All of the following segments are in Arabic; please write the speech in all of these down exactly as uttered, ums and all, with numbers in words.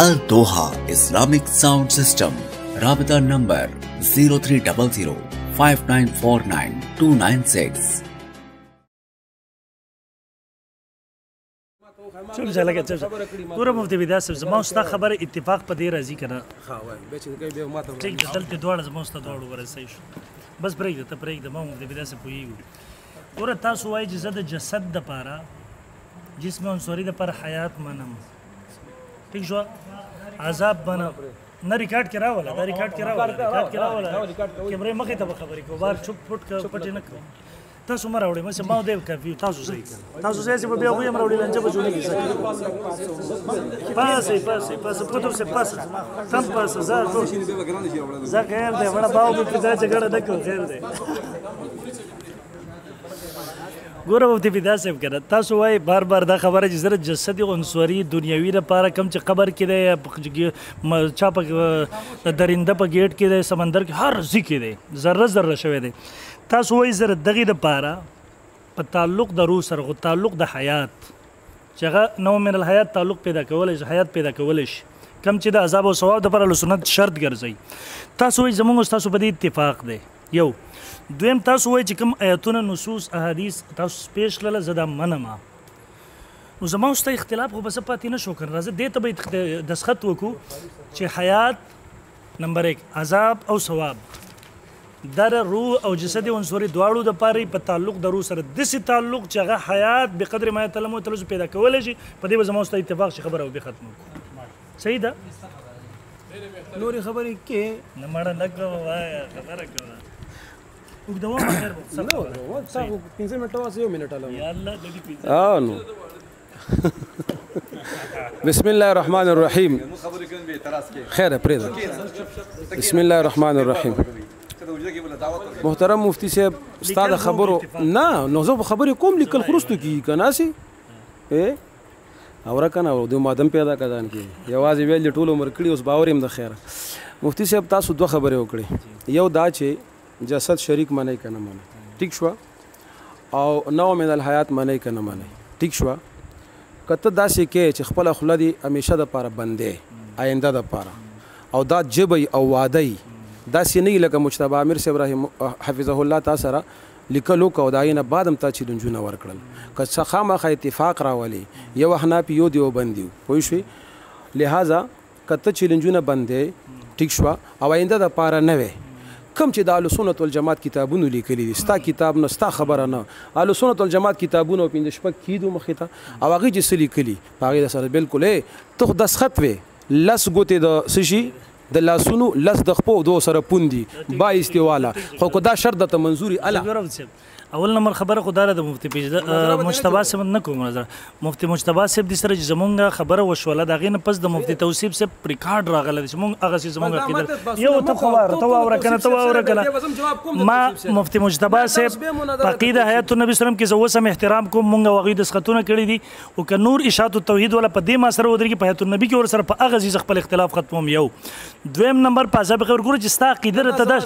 अल Doha Islamic sound system. राबता number zero three double zero five nine four nine two nine six. چل جاله کې چې ګورم مفتي بدا سب زما واست خبره اتفاق په دې راځي کنه ها وای به چې کوي به ماته ټیک دلته دوړ زما واست دوړ ورسې شو بس پرېږده ته پرېږده ما مفتي بدا سب پوېږو ګور تاسو وای چې زده جسد د پاره جسم انصوري د پر حیات منم ٹھیک شو عذاب بنا نه ریکارډ کرا ولا دا ریکارډ کرا ولا ریکارډ کرا ولا کیمرې مخې ته خبرې کو بار چپ پټ پټ نه کو تاسو مر راوړې مې ما دې کافي تاسو صحیح تاسو صحیح به بیا غوې مر راوړې لنجه به جوړې کیږي پاسه پاسه پاسه پټو سه پاسه تم پاسه زار کو زار غیر دې وړه باو په دې جګړه دکو غیر دې ګورو دې پیدا سیب کړه تاسو وايي بار بار دا خبره چې زره جسد عنصري دنیوي لپاره کم چې قبر کې دی چا په درنده په گیټ کې دی سمندر کې هر ځای کې دی ذره ذره شوی دی تاسو وایي زره دغه د پاره په تعلق د روح سره غو تعلق د حیات چې هغه نو من الحیات تعلق پیدا کولی شي حیات پیدا کولی شي کم چې د عذاب او ثواب دپاره له سنت شرط ګرځي تاسو وایي زموږ ستاسو په دې اتفاق دی یو دویم تاسو وایي چې کوم ایتونه نصوص احادیث تاسو پیش کړله زه دا منمه نو زما ستا اختلاف خو به څه پاتې نه شو کنه راځه دې ته به دسخط وکړو چې حیات نمبر ایک عذاب او ثواب در روح او جسد عنصري دواړو د پاره په تعلق د روح سره داسې تعلق چې هغه حیات به قدر ما تعلم او تلوس پیدا کولی شي په دې به زما ستا اتفاق شي خبره او به ختم وکړو صحیح ده نورې خبرې کې نه مړه نه کوه وایه خبره کوه اوږدوه خیر پنځه منټه واسه یو منټ الله بسم الله الرحمن الرحیم خیر پرېږده بسم الله الرحمن الرحیم محترم مفتی صاحب ستا د خبرو نه نو زه به خبرې کوم لیکل خروستو کېږي که ناسې اوره که نه د مادم پیدا کدان کېږي یوازې ویل یې ټول عمر کړي اوس باور یم د خیره مفتی صاحب تاسو دوه خبرې وکړې یو دا چې جسد شریک منئ که نه منئ ټیک شوه او نو من الحیات منئ که نه منئ ټیک شوه که ته داسې کې چې خپله خوله دې همیشه دپاره بندې آینده دپاره او دا جبی او وعدی دا سینې لکه مجتبی امیر صاحب رحم حفظه الله تعالی سره لیکلو کو داینه بعدم تا چې دنجونه ورکړل که څه خامخا اتفاق راولي یو حنافي یو دیوبندي پوه شوې لهذا که ته چیلنجونه بندې ټیک شوه او آینده دپاره نه وې کوم چې د اهلسنت والجماعت کتابونو لیکلي دي ستا کتاب نه ستا خبره نه اهلسنت والجماعت کتابونه پنځه شپږ کېدو مخې ته او هغې چې څه لیکلي په هغې سره بالکل ته خو دسخط وې لس ګوتې د څه شي د لاسونو لس د خپو دو سره پوندي با استواله خو که دا شرط درته منظوري اله اول نمبر خبره خو دا ده مفتي مجتبی صاحب نه کوم نظر مفتي مجتبی صاحب دې سره چې زمونږ خبره وشوله د هغې نه پس د مفتي توصیف صاحب ریکارډ راغلی دی چې مونږ هغه سې زمونږ عقیده یو ته خو وایه ته واوره که نه ته واوره که نه ما مفتي مجتبی صاحب په عقیده حیات النبي وسلم کې زه اوس هم احترام کوم مونږ هغوی دسخطونه کړي دي او که نور اشاعت التوحید والا په دې ما سره ودرېږي په حیات النبي کې ورسره په هغه ځي خپل اختلاف ختموم یو دویم نمبر په عذاب خبر ګوره چې ستا عقیده راته دا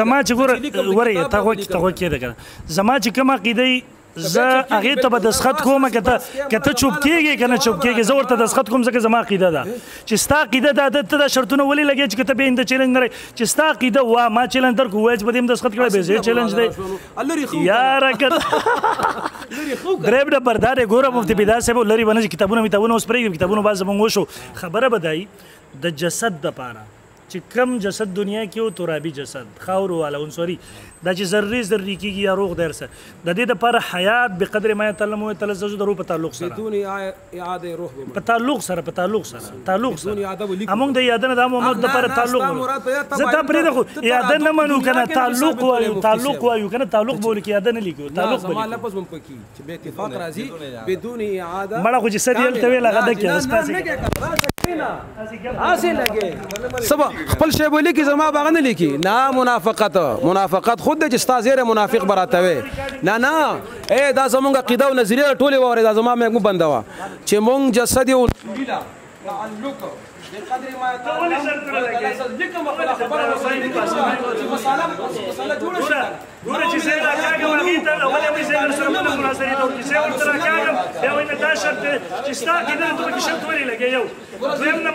زما چې ګوره ورې ته غوږ کېده که نه زما چې کومه عقیده زه هغې ته به دسخط کوم که ته چوپ کېږې که نه چوپ کېږې زه ورته دسخط کوم ځکه زما عقیده ده چې ستا عقیده دا ده ته دا شرطونه ولې لګوې چې که ته بیا انده چیلنج نه رې چې ستا عقیده وا ما چیلنج درکړو وایه چې په دې هم دسخط کړی بیا زه چیلنج دی یاره که دریم نمبر دا دی ګوره مفتي بدا صاحب لرې به نه شي کتابونه میتابونه اوس پرېږدم کتابونه بعد زموږ وشو خبره به دایي د جسد دپاره چې کم جسد دنیا کې و ترابي جسد خاورو والا عنصري دا چې ذرې ذرې کېږي یا روغ دی هر څه د دې دپاره حیات بقدر ما یتعلم ویتلزجو د روح په تعلق سره په تعلق سره په تعلق سره تعلق سره همونږ د یاده نه دا محمد دپاره تعلق منو زه دا پرېږده خو یاده نه منو که نه تعلق وایو تعلق وایو که نه تعلق به ولیکو یاده نه لیکو تعلق به لیکو مړه خو چې څه دې هلته ویل هغه ده کې سبا خپل شی به لیکي زما به هغه نه لیکي نه منافقت منافقت خود دی چې ستا زیره منافق به راته وی نه نه ای دا زمونږ عقیده او نظریه ده ټولې واورې دا زما میږمو بندوه چې مونږ جسد یو تعلقه بقدر ما يتعلق بكم وخبره وصيبه أنا ما أقول لك أنا أقول لك أنا أقول لك أنا أقول لك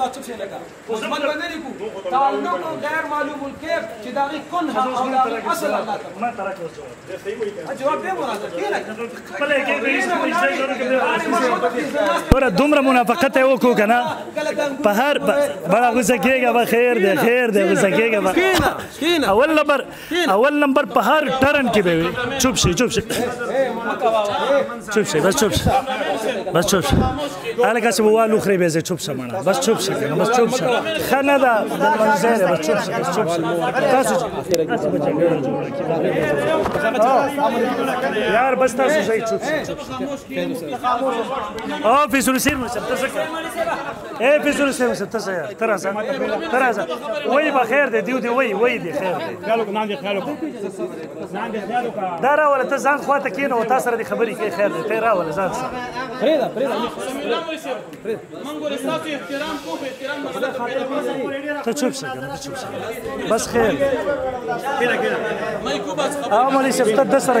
تاتشوفش لك، وزمن بندريكو، تعلق غير معلوم الكيف، تداري كنها أو لا أصل لا ترى. ما ترى كوزو. الجواب ده مناسب كيلك. بلى كيف يسوي زيادة كده؟ ورا دمرة منافقة يوكو كنا. بحر برا غزكية بخير ده خير ده غزكية بخير. كينا كينا. أول نمبر أول نمبر بحر ترن كده. شوفشي شوفشي. شوفشي بس شوفشي بس شوفشي. على كاسب ووالو خريبة زي شوفشي منا بس شوفشي. بس شوفش خلنا ده المنزل بس شوفش بس شوفش تاسو يار بس تاسو زي شوفش اه في سلسلة مستسقى ايه في سلسلة مستسقى ترى ترى وي بخير ده دي وي وي دي خير قالوا كنا عندي خيالك عندي خيالك دارا ولا تزعل اخواتك هنا وتاسر دي خبري في خير ده ترى ولا زعل فريده فريده ما نقول استاتي احترام تشوفش تشوفش بس خير كده كده ما يكون بس اه مالي شفت الدسره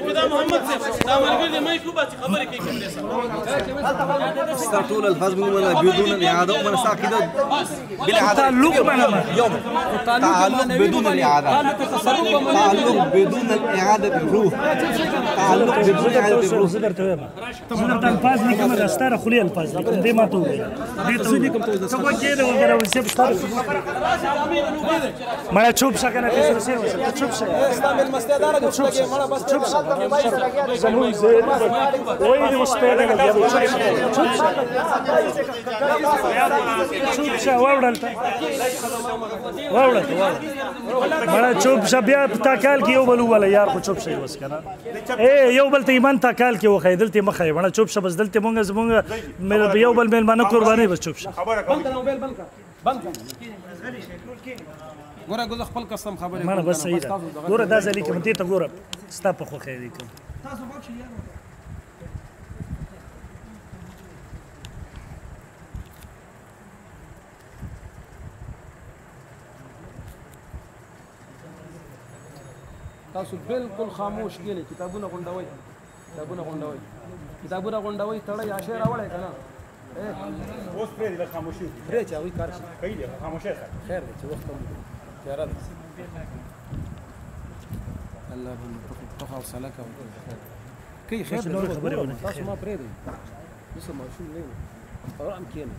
دا محمد صاحب دا مرګي مې کوبه خبرې کوي کوم څه ستاتول الفاظ منه بدون اعاده ومن ساقده بلا تعلق معنا يوم تعلق بدون الاعاده تعلق بدون الاعاده بالروح تعلق بدون اعاده بالروح تمام الفاظ دي کومه راستره خلي الفاظ دي ما تو دي کوم تو څه وګړه وګړه وسه ستاره مړه چوب شګنه څه څه چوب شګنه استعمال مستدار د چوب مړه بس چوب شګنه زموږ زه وایي مو سپېره کې یو څه چوب شه واوړلته واوړلته مړه چوب شه بیا تاکال کې یو بل وله یار خو چوب شه وس کنه اے یو بل ته ایمان تاکال کې وخی دلته مخه ونه چوب شه بس دلته مونږ زمونږ یو بل مېلمانه قرباني بس چوب شه خبره کوم بنكم غورا غوز خپل قسم خبرې مله بس صحیح غورا دا ځلې کوم دې ته غورا ستا په خو خیر کوم تاسو وګورئ یار تاسو بالکل خاموش کېلې کتابونه غونډوي کتابونه غونډوي کتابونه غونډوي تړې عاشر اورې کنه اوس پرې د خاموشي پرې چې وایي کار شي کوي د خاموشي سره خیر دی چې وخت هم تیار دی الله دې په خپل سلام کوي خیر دی تاسو ما پرې دی اوس ما شو نه او ام کېنه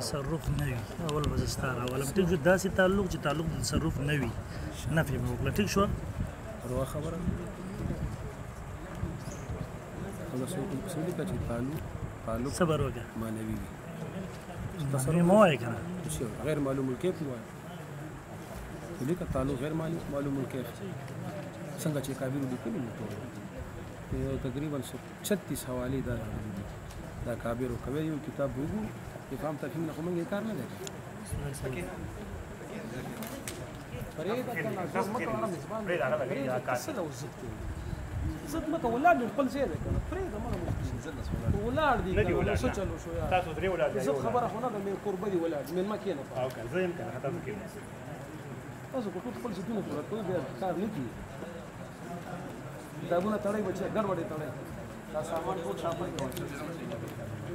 تصرف نوي اول وزستار اول متي جو داسي تعلق چې تعلق د تصرف نوي نفي مو وکړه ټیک شو ورو خبره دا څه څه دې پاتې تعلق تعلق صبر وکړه مانوي تصرف مو وکړه غیر معلوم الكيف مو دې کا تعلق غیر معلوم الكيف څنګه چې کابل دې کولو نو تقریبا ستة وستين حواله دا دا کابل او کوي یو کتاب وګورئ فهم تفهيم نحن من يكار ندري. فريد أنا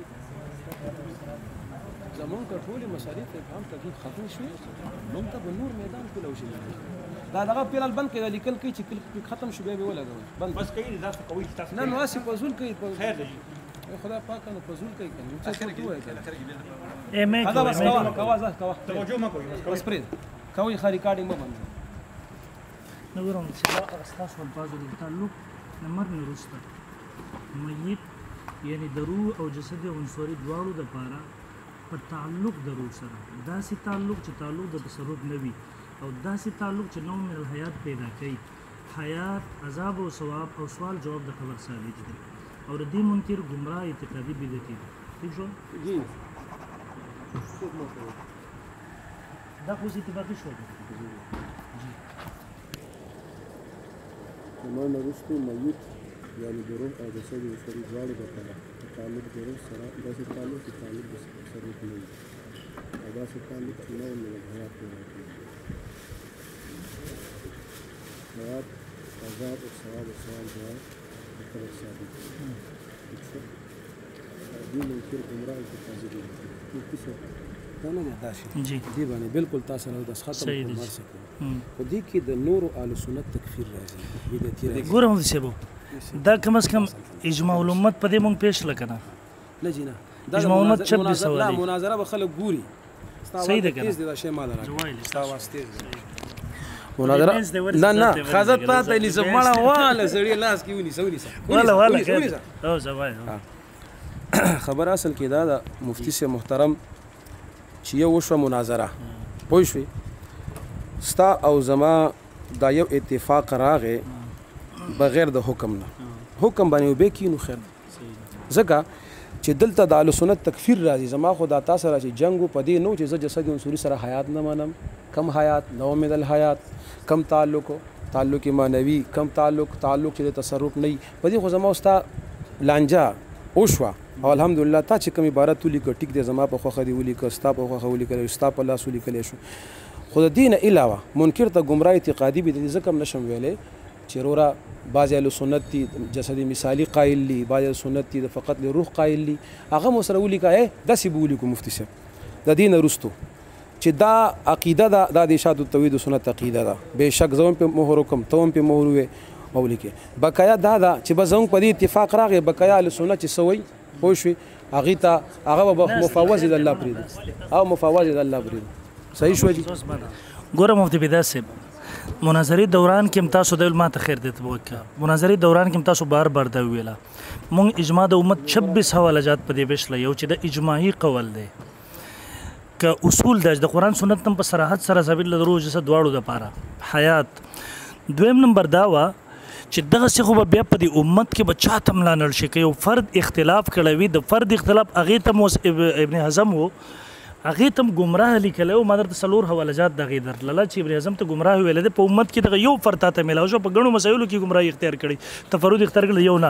تمام كرتولي مصاريف فهم تجيب خطوه شوي ممتى بالنور ميدان كله وشي دا دغه پیل البند کې لیکل کې چې کلیک ختم شو به ولا بند بس کوي دا څه کوي تاسو نه نو اسی پزول کوي خیر دی خدا پاک نو پزول کوي کنه چې ایم اي دا بس کاوه کاوه ځه کاوه توجه ما کوي بس پرې کوي خاري کارډینګ ما باندې نو ورون چې دا اساس ول بازو د تعلق نمبر نه رسته میت یعنی درو او جسد عنصري دواړو د پاره پر تعلق درو سره دا سي تعلق چې تعلق د تسرب نه وي او داسې تعلق چې نو من الحیات پیدا کوي حیات عذاب او ثواب او سوال جواب د خبر ثابت دی او د دې منکر ګمراه اعتقادي بدعتي ٹھیک شو جی دا خو اتفاقي شو جی نو نو رښتې مېت یعنی د روح او د سړي د سړي ځاله د تعلق د روح سره داسې تعلق چې تعلق د سړي کوي دا څه تعلق چې نو من الحیات پیدا کوي ثواب عذاب الثواب الثواب جواب الخبر الثابت دي منکر ګمراه اعتقادي بدعتي دي باندې بالکل تاسو نه داس ختم په دې کې د نور او اهل سنت تکفیر راځي ګورم د سبو دا کم از کم اجماع الامت په دې مونږ پیش لکنه لجنه دا اجماع الامت شپږ سوال لا مناظره به خلک ګوري سیده کنه مناظره لا لا خازت ته یې زمړه واله زړی لاس کې ونی سوري واله واله او زوای خبر اصل کې دا د مفتی سي محترم چې یو وشو مناظره پوه شو ستا او زما دا یو اتفاق راغې بغیر د حکم نه حکم باندې به کې نو خیر زګه چې دلته د اهل سنت تکفیر راځي زما خو دا تاسو را چې جنگ په دې نو چې جسد انصوري سره حیات نه منم کم حیات نو مې د حیات کم تعلق تعلق معنوي کم تعلق تعلق چې د تصرف نه په دې خو زما ستا لانجا اوشوا او الحمدلله تا چې کوم عبارت ولیکه ټیک دی زما په خوخه دی ولیکه ستا په خوخه ولیکه ستا په لاس ولیکلی شو خو د دې نه علاوه منکر ته ګمراه اعتقادي به دې ځکه نشم ویلی چې رورا بعضې اهل سنت دي جسدي مثالي قایل دي بعضې اهل سنت دي د فقط لروح قایل دي هغه مو سره ولیکه داسې به ولیکو مفتي صاحب د دې نه وروستو چې دا عقیده ده دا د ارشاد التوحید سنت عقیده ده به شک زوم په مهر کوم توم په مهر وې او لیکه بقایا دا ده چې به زوم په دې اتفاق راغې بقایا له سنت چې سوی پوه شوي هغې ته هغه به مفوض د الله پرېږدي او مفوض د الله پرېږدي صحیح شوه جي ګوره مفتي بدعت صاحب مناظرې دوران کې هم تاسو دویل ما ته خیر دی ته به وکړه مناظرې دوران کې هم تاسو بار بار دا وویله مونږ اجماع د امت شپږ حوالجات په دې ویشله یو چې د اجماعي قول دی که اصول داش د قرآن سنت هم په صراحت سره ثابت لرو چې دواړو دپاره حیات دویم نمبر دا وه چې دغسې خو به بیا په دې امت کې به چا ته ملانړ شي که یو فرد اختلاف کړی وي د فرد اختلاف هغې ته اوس ابن حزم و هغې ته هم ګمراه لیکلی و ما درته څلور حوالجات د هغې درلله چې ابن حزم ته ګمراه ویلی دی په امت کې دغه یو فرد تا ته میلاو شو په ګڼو مسایلو کې ګمراهي اختیار کړي تفرد اختیار کړی یو نه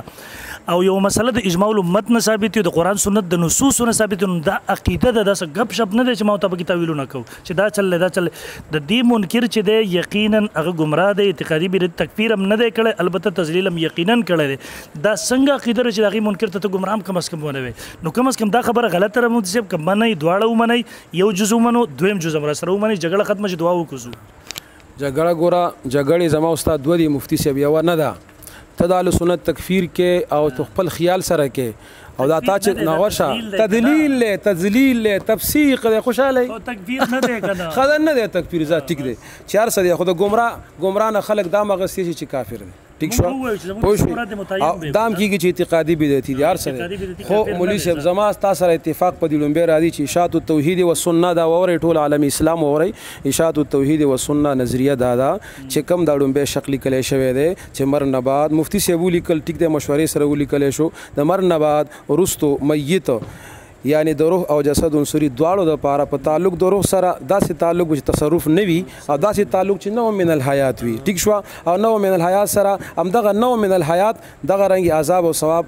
او یو مسله د اجماع الامت نه ثابت وي د قرآن سنت د نصوصو نه ثابت وي دا عقیده ده داسې ګپ شپ نه دی چې ما ورته پکې تاویلونه کوو چې دا چللی دا چللی د دې منکر چې دی یقینا هغه ګمراه دی اعتقادي برید تکفیر هم نه دی کړی البته تذلیل هم یقینا کړی دی دا څنګه عقیده ده چې د هغې منکر ته ته ګمراه هم کم از کم ونه وی نو کم از کم دا خبره غلطه ده مفتي صاحب که منئ دواړه ومنئ یو جز ومنو دویم جز هم را سره ومنئ جګړه ختمه چې دعا وکړو جګړه ګوره جګړې زما استاد دوه دي مفتي صاحب یوه نه ده ته د اهل سنت تکفیر کې او تو خپل خیال سره کې او دا تا چې نغوشه تدلیل دی تذلیل دی تفسیق دی خوشحاله یي تکفیر نه دی که نه خدا نه دی تکفیر ځا ټیک دی چې هر څه دی خو د ګمراه ګمراه نه خلک دا مغسې شي چې کافر دی ټیک شو پوه شوې دا هم کېږي چې اعتقادي بدعتي دی هر څه دی خو مولوي صاحب زما ستا سره اتفاق په دې لومبی راځي چې اشاعت التوحید والسنه دا واورئ ټول عالم اسلام واورئ اشاعت التوحید والسنه نظریه دا ده چې کوم دا لومبی شکل لیکلی شوی دی چې مرګ نه بعد مفتي صاحب ولیکل ټیک دی مشورې سره ولیکلی شو د مرګ نه بعد ورستو میت یعنی د روح او جسد عنصري دواړو دپاره په تعلق د روح سره داسې تعلق چې تصرف نه وي او داسې تعلق چې نو من الحیات وي ټیک شوه او نو من الحیات سره همدغه نو من الحیات دغه رنګې عذاب او ثواب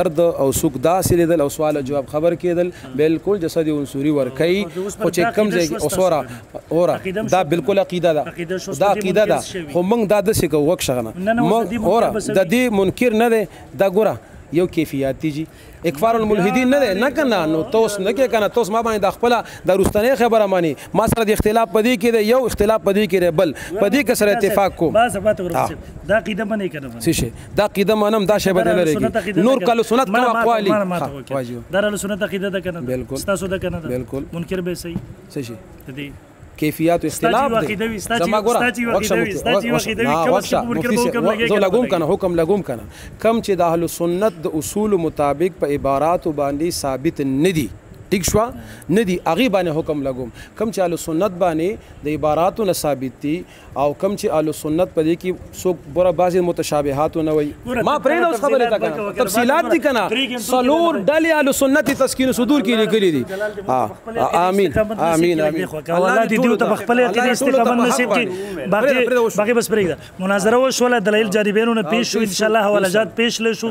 درد او سوک داسې لیدل او سوال جواب خبر کېدل بالکل جسد عنصري ورکوي خو چې کوم ځای کې اوسوره اوره دا بالکل عقیده ده دا عقیده ده خو موږ دا داسې کوو وکشغه نه اوره د دې منکر نه دی دا ګوره یو کیفیتي جی اکفار الملحدین نه نه کنه نو توس نه کې کنه توس ما باندې د خپل د روستنی خبره مانی ما سره د اختلاف پدې کې دی یو اختلاف پدې کې دی بل پدې کې سره اتفاق کو ما سبا دا قیده باندې کړم سیشه دا قیده منم دا شی بدل لري نور کله سنت کو اقوالی در سنت قیده ده کنه بالکل تاسو ده کنه بالکل منکر به صحیح سیشه دې كيفيات واختلاف زما ګورم زه لګوم کنه حکم لګوم کنه کم چې د اهل سنت د اصول مطابق په عبارات باندې ثابت ندي ټیک شو ندي اغي باندې حکم لګوم کم چې اهل سنت باندې د عبارات نه ثابت دي او کم چې اهل سنت په دې کې څوک بره بعض متشابهات نه وي ما پرې اوس خبره تا کنه تفصيلات دي کنه سلور ډلې اهل سنت تسکین صدور کې لیکلي دي امين امين امين الله دې دوی ته خپل دې استقامت نصیب کړي باقي باقي بس پرېږده مناظره وشول دلایل جانبینو نه پیش شو ان شاء الله حوالجات پیش لشو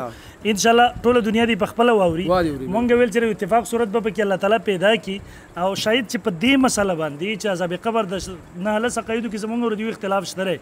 ان شاء الله ټول دنیا دی بخپله واوري مونږ ویل چې اتفاق صورت به کې الله تعالی پیدا کی او شاید چې په دې مسله باندې چې عذاب قبر د نه له سقایدو کې زمونږ ورته اختلاف شته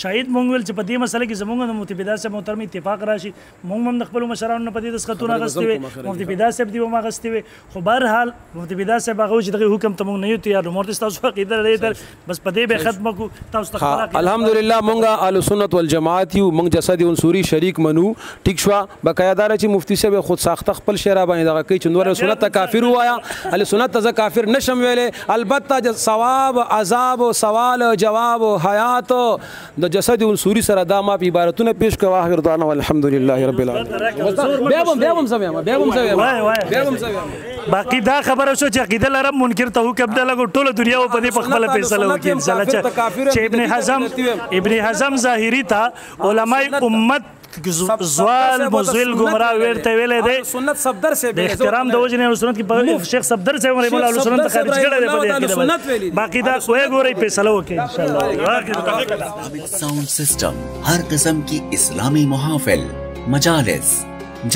شاید مونږ ویل چې په دې مسله کې زمونږ د متفیدا سره محترم اتفاق راشي مونږ هم خپل مشرانو په دې دسختونه غستوي متفیدا سره دی ما غستوي خو بهر حال متفیدا سره باغو چې دغه حکم ته مونږ نه یو تیار مورته تاسو عقیده لري بس په دې به ختم کو تاسو تخلاق الحمدلله مونږه اهل سنت والجماعت یو مونږ جسد انصوري شریک منو ټیک شو قیادار چې مفتی صاحب خود ساخته خپل شعر باندې دغه کوي چې نور سنت کافر وایا ال سنت ز کافر نشم ویلې البته ثواب عذاب سوال جواب حیات د جسد انصوري سره دا ما په عبارتونه پیش کوه اخر دانه الحمدلله رب العالمین بیا هم بیا هم سمیا بیا هم سمیا بیا هم سمیا باقی دا خبره شو چې عقیده لرم منکر ته حکم د لګو ټوله دنیا په دې خپل فیصله وکړي ان شاء الله چې ابن حزم ابن حزم ظاهری تا علماء امت زوال مزل گمراه ورته ویلې ده سنت صدر سے به احترام د وجنه سنت کې شیخ صدر سے عمر مولا سنت خارج کړه ده باقی دا کوه ګورې فیصله وکړي ان شاء الله ساؤنڈ سسٹم ہر قسم کی اسلامی محافل مجالس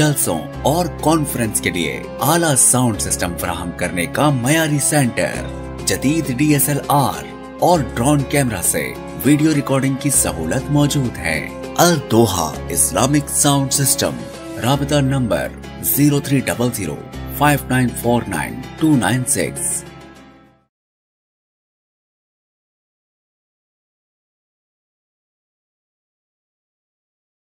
جلسوں اور کانفرنس کے لیے اعلیٰ ساؤنڈ سسٹم فراہم کرنے کا معیاری سینٹر جدید ڈی ایس ایل آر اور ڈرون کیمرہ سے ویڈیو ریکارڈنگ کی سہولت موجود ہے الدوحہ اسلامک ساؤنڈ سسٹم رابطہ نمبر زیرو تھری ڈبل زیرو فائیو نائن فور نائن ٹو نائن سکس